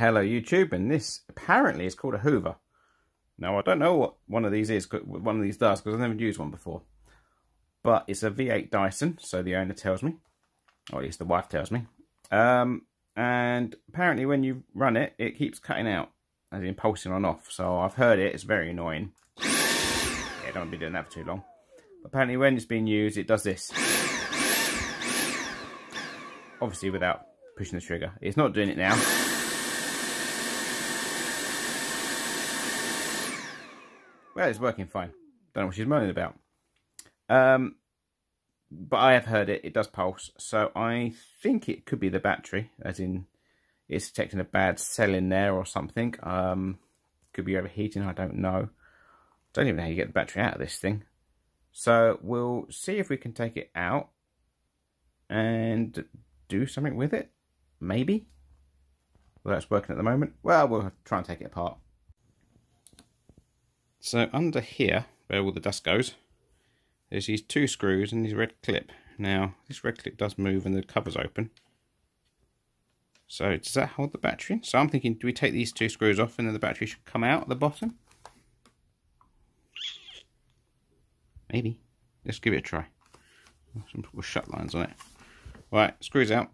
Hello YouTube, and this apparently is called a Hoover. Now I don't know what one of these is, one of these does, because I've never used one before. But it's a V8 Dyson, so the owner tells me, or at least the wife tells me. And apparently when you run it, it keeps cutting out, as in pulsing on off. So I've heard it, it's very annoying. Yeah, don't be doing that for too long. But apparently when it's being used, it does this. Obviously without pushing the trigger. It's not doing it now. Well, it's working fine. Don't know what she's moaning about. But I have heard it does pulse, so I think it could be the battery, as in it's detecting a bad cell in there or something. Could be overheating, I don't know. Don't even know how you get the battery out of this thing. So we'll see if we can take it out and do something with it, maybe. Well, that's working at the moment. Well, we'll try and take it apart. So under here, where all the dust goes, there's these two screws and this red clip. Now, this red clip does move and the cover's open. So does that hold the battery? So I'm thinking, do we take these two screws off and then the battery should come out at the bottom? Maybe. Let's give it a try. Some little shut lines on it. Right, screws out.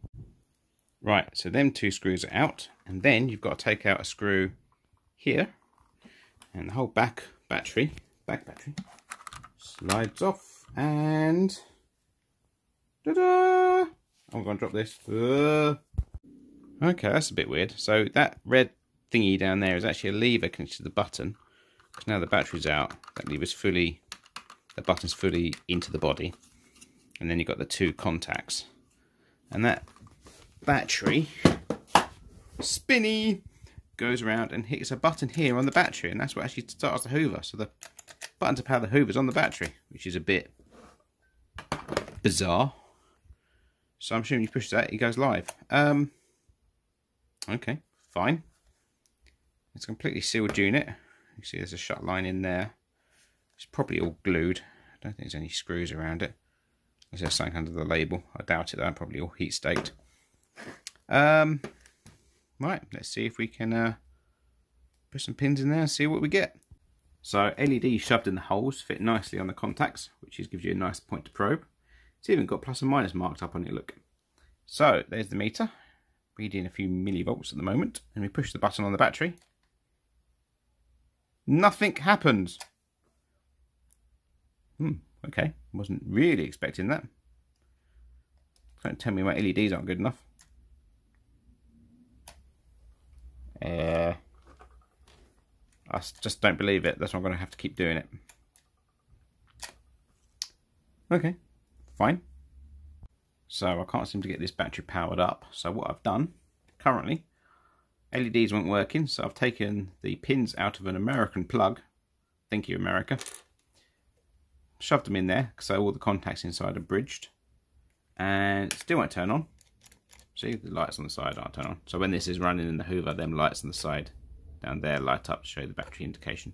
Right, so them two screws are out. And then you've got to take out a screw here. And the whole back battery, slides off and ta-da! I'm going to drop this. Okay, that's a bit weird. So that red thingy down there is actually a lever connected to the button. Because now the battery's out, that lever's fully, the button's fully into the body. And then you've got the two contacts. And that battery, spinny, goes around and hits a button here on the battery, and that's what actually starts the Hoover. So the button to power the Hoover's on the battery, which is a bit bizarre. So I'm assuming you push that, it goes live. Okay, fine. It's a completely sealed unit. You see there's a shut line in there. It's probably all glued. I don't think there's any screws around it. Is there something under the label? I doubt it though, probably all heat staked. Right, let's see if we can put some pins in there and see what we get. So LEDs shoved in the holes fit nicely on the contacts, which gives you a nice point to probe. It's even got plus and minus marked up on it, look. So there's the meter, reading a few millivolts at the moment, and we push the button on the battery. Nothing happens. Okay, wasn't really expecting that. Don't tell me my LEDs aren't good enough. I just don't believe it. That's why I'm going to have to keep doing it. Okay, fine. So I can't seem to get this battery powered up. So what I've done currently, LEDs weren't working, so I've taken the pins out of an American plug. Thank you, America. Shoved them in there, so all the contacts inside are bridged. And it still won't turn on. See, the lights on the side aren't turned on. So when this is running in the Hoover, them lights on the side down there light up to show the battery indication.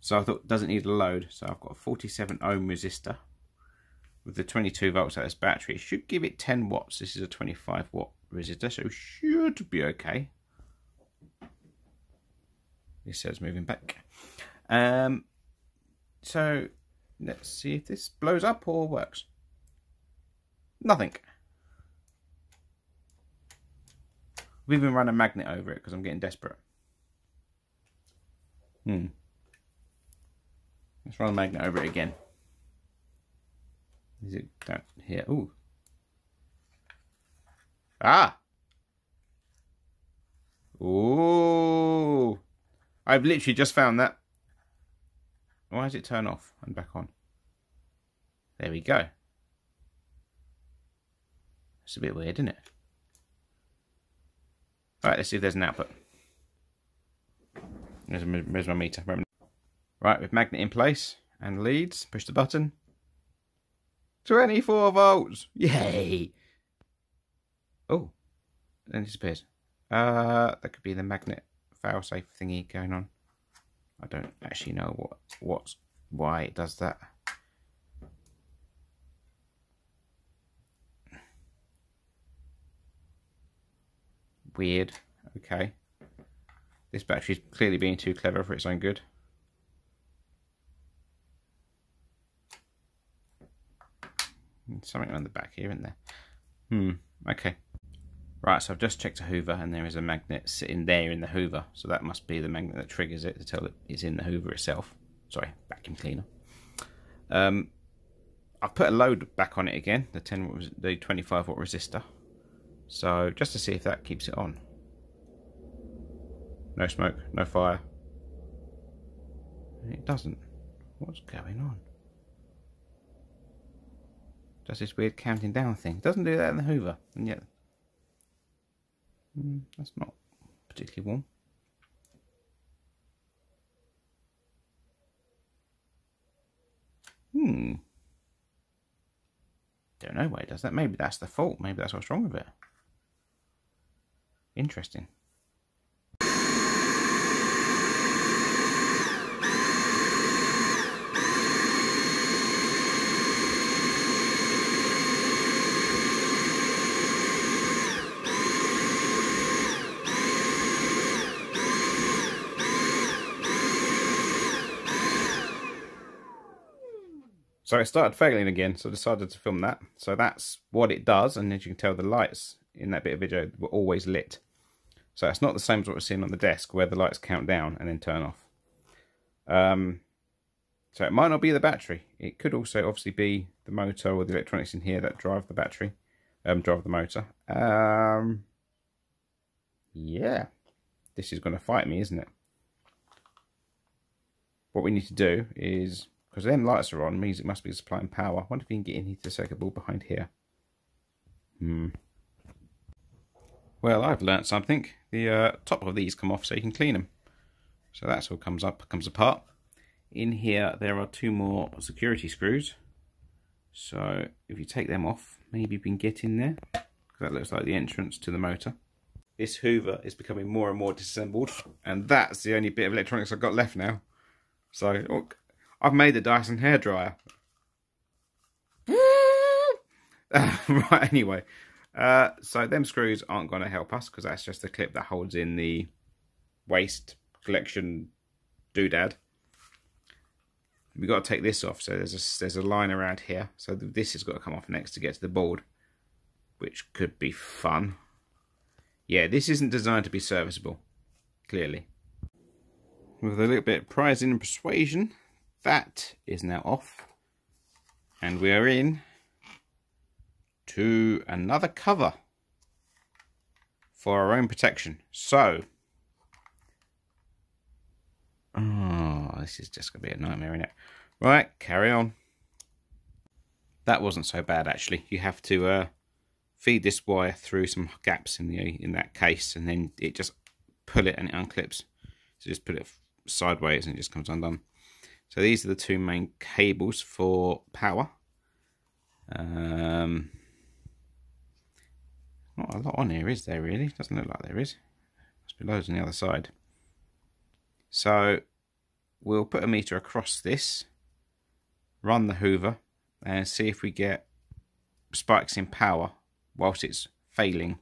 So I thought it doesn't need a load. So I've got a 47 ohm resistor with the 22 volts at this battery. It should give it 10 watts. This is a 25 watt resistor, so it should be okay. This says moving back. So let's see if this blows up or works. Nothing. We've even run a magnet over it because I'm getting desperate. Let's run a magnet over it again. Is it down here? Ooh. Ah! Ooh! I've literally just found that. Why does it turn off and back on? There we go. It's a bit weird, isn't it? Right, let's see if there's an output. There's my meter. Right, with magnet in place and leads, push the button. 24 volts! Yay! Oh, then it disappears. That could be the magnet fail-safe thingy going on. I don't actually know why it does that. Weird. okay. This battery's clearly being too clever for its own good. Something around the back here, isn't there? Okay. Right, so I've just checked a hoover and there is a magnet sitting there in the hoover. So that must be the magnet that triggers it to tell it it's in the hoover itself. Sorry, vacuum cleaner. I've put a load back on it again, the 25 watt resistor. So just to see if that keeps it on. No smoke, no fire. It doesn't. What's going on? Does this weird counting down thing. Doesn't do that in the hoover, and yet that's not particularly warm. Don't know why it does that. Maybe that's the fault. Maybe that's what's wrong with it. Interesting. So it started failing again, so I decided to film that. So that's what it does, and as you can tell, the lights in that bit of video were always lit. So it's not the same as what we're seeing on the desk, where the lights count down and then turn off. So it might not be the battery. It could also obviously be the motor or the electronics in here that drive the battery, drive the motor. Yeah, this is going to fight me, isn't it? What we need to do is... because them lights are on, means it must be supplying power. I wonder if you can get in here to the circuit board behind here. Well, I've learnt something. The top of these come off so you can clean them. So that's all comes apart. In here, there are two more security screws. So if you take them off, maybe you can get in there. Because that looks like the entrance to the motor. This hoover is becoming more and more disassembled. And that's the only bit of electronics I've got left now. So... oh, I've made the Dyson hairdryer. Right, anyway. So them screws aren't going to help us because that's just the clip that holds in the waste collection doodad. We've got to take this off. So there's a line around here. So this has got to come off next to get to the board, which could be fun. Yeah, this isn't designed to be serviceable, clearly. With a little bit of prizing and persuasion... that is now off, and we are in to another cover for our own protection. So, this is just going to be a nightmare, isn't it? Right, carry on. That wasn't so bad, actually. You have to feed this wire through some gaps in that case, and then it just pull it and it unclips. So just put it sideways and it just comes undone. So these are the two main cables for power. Not a lot on here, is there really? Doesn't look like there is. Must be loads on the other side. So we'll put a meter across this, run the hoover, and see if we get spikes in power whilst it's failing.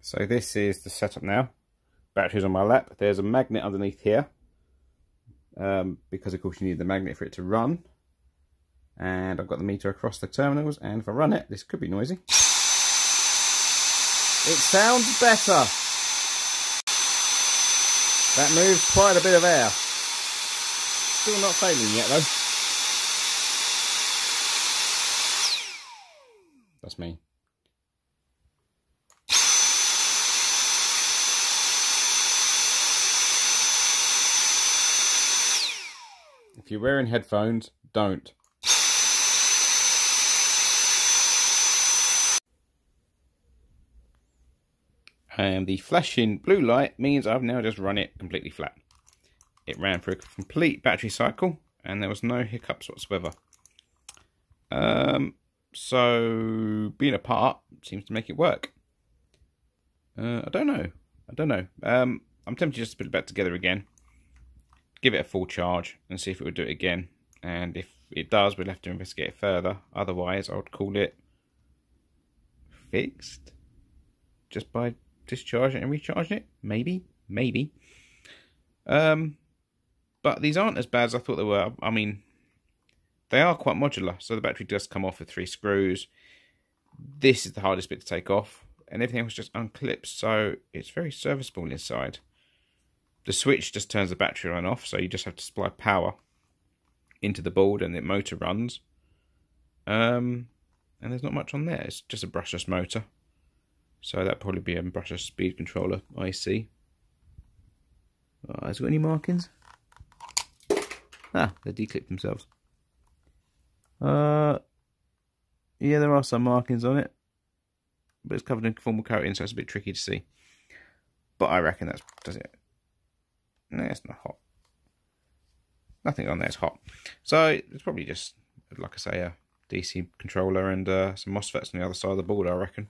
So this is the setup now. Battery's on my lap. There's a magnet underneath here. Because of course you need the magnet for it to run, and I've got the meter across the terminals, and if I run it, this could be noisy. It sounds better. That moves quite a bit of air. Still not failing yet though. That's me. If you're wearing headphones, don't. And the flashing blue light means I've now just run it completely flat. It ran for a complete battery cycle and there was no hiccups whatsoever. So being apart seems to make it work. I don't know. I'm tempted just to put it back together again. Give it a full charge and see if it would do it again. And if it does, we'll have to investigate it further. Otherwise, I would call it fixed just by discharged it and recharged it. Maybe. But these aren't as bad as I thought they were. I mean, they are quite modular, so the battery does come off with 3 screws. This is the hardest bit to take off, and everything else just unclips, so it's very serviceable inside. The switch just turns the battery on and off, so you just have to supply power into the board and the motor runs. And there's not much on there, it's just a brushless motor. So that'd probably be a brushless speed controller IC. Oh, has it got any markings? Ah, they declipped themselves. Yeah, there are some markings on it, but it's covered in conformal coating, so it's a bit tricky to see. But I reckon that does it. No, it's not hot. Nothing on there is hot. So it's probably just, like I say, a DC controller and some MOSFETs on the other side of the board, I reckon.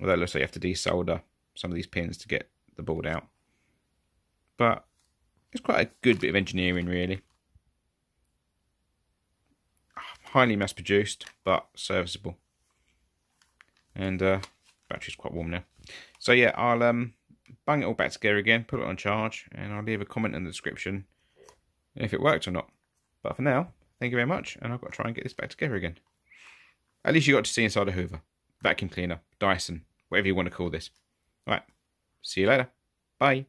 Although it looks like you have to desolder some of these pins to get the board out. But it's quite a good bit of engineering, really. Highly mass-produced, but serviceable. And battery's quite warm now. So yeah, I'll bang it all back together again, put it on charge, and I'll leave a comment in the description if it worked or not. But for now, thank you very much, and I've got to try and get this back together again. At least you got to see inside a Hoover, vacuum cleaner, Dyson, whatever you want to call this. All right, see you later. Bye.